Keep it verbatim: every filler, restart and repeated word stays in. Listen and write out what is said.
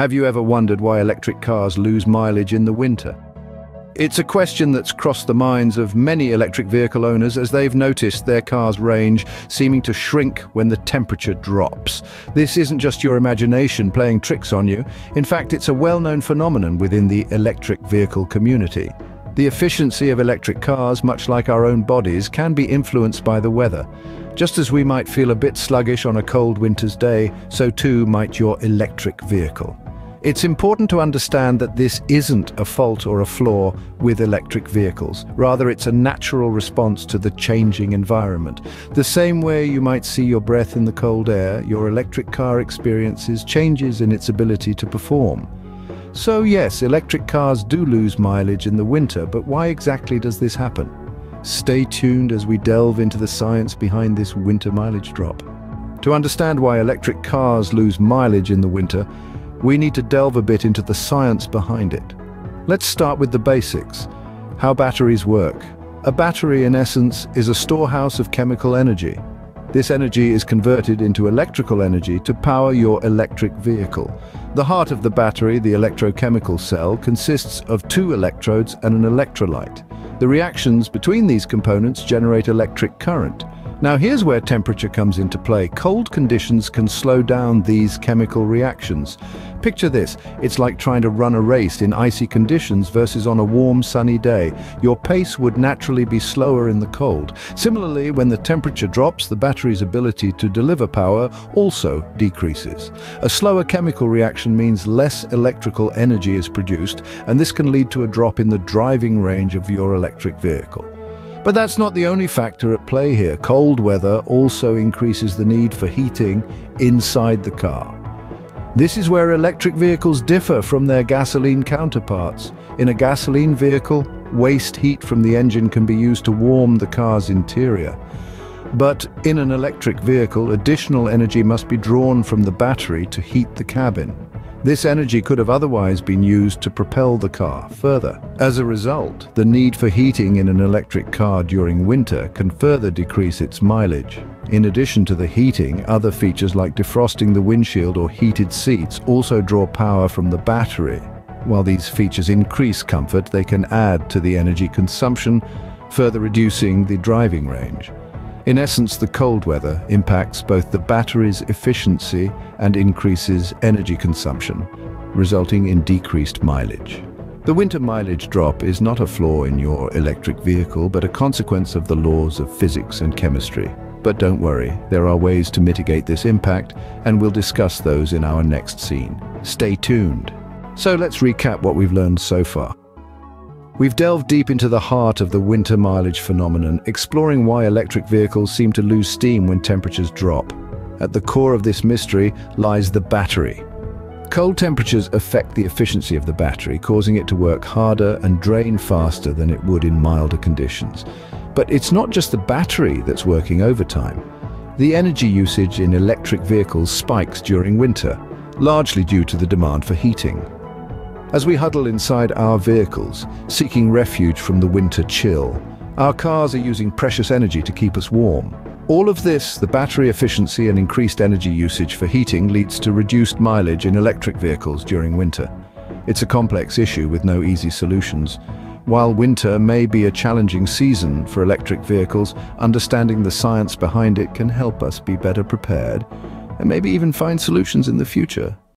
Have you ever wondered why electric cars lose mileage in the winter? It's a question that's crossed the minds of many electric vehicle owners as they've noticed their car's range seeming to shrink when the temperature drops. This isn't just your imagination playing tricks on you. In fact, it's a well-known phenomenon within the electric vehicle community. The efficiency of electric cars, much like our own bodies, can be influenced by the weather. Just as we might feel a bit sluggish on a cold winter's day, so too might your electric vehicle. It's important to understand that this isn't a fault or a flaw with electric vehicles. Rather, it's a natural response to the changing environment. The same way you might see your breath in the cold air, your electric car experiences changes in its ability to perform. So yes, electric cars do lose mileage in the winter, but why exactly does this happen? Stay tuned as we delve into the science behind this winter mileage drop. To understand why electric cars lose mileage in the winter, we need to delve a bit into the science behind it. Let's start with the basics. How batteries work. A battery, in essence, is a storehouse of chemical energy. This energy is converted into electrical energy to power your electric vehicle. The heart of the battery, the electrochemical cell, consists of two electrodes and an electrolyte. The reactions between these components generate electric current. Now here's where temperature comes into play. Cold conditions can slow down these chemical reactions. Picture this, it's like trying to run a race in icy conditions versus on a warm sunny day. Your pace would naturally be slower in the cold. Similarly, when the temperature drops, the battery's ability to deliver power also decreases. A slower chemical reaction means less electrical energy is produced, and this can lead to a drop in the driving range of your electric vehicle. But that's not the only factor at play here. Cold weather also increases the need for heating inside the car. This is where electric vehicles differ from their gasoline counterparts. In a gasoline vehicle, waste heat from the engine can be used to warm the car's interior. But in an electric vehicle, additional energy must be drawn from the battery to heat the cabin. This energy could have otherwise been used to propel the car further. As a result, the need for heating in an electric car during winter can further decrease its mileage. In addition to the heating, other features like defrosting the windshield or heated seats also draw power from the battery. While these features increase comfort, they can add to the energy consumption, further reducing the driving range. In essence, the cold weather impacts both the battery's efficiency and increases energy consumption, resulting in decreased mileage. The winter mileage drop is not a flaw in your electric vehicle, but a consequence of the laws of physics and chemistry. But don't worry, there are ways to mitigate this impact, and we'll discuss those in our next scene. Stay tuned. So let's recap what we've learned so far. We've delved deep into the heart of the winter mileage phenomenon, exploring why electric vehicles seem to lose steam when temperatures drop. At the core of this mystery lies the battery. Cold temperatures affect the efficiency of the battery, causing it to work harder and drain faster than it would in milder conditions. But it's not just the battery that's working overtime. The energy usage in electric vehicles spikes during winter, largely due to the demand for heating. As we huddle inside our vehicles, seeking refuge from the winter chill, our cars are using precious energy to keep us warm. All of this, the battery efficiency and increased energy usage for heating, leads to reduced mileage in electric vehicles during winter. It's a complex issue with no easy solutions. While winter may be a challenging season for electric vehicles, understanding the science behind it can help us be better prepared and maybe even find solutions in the future.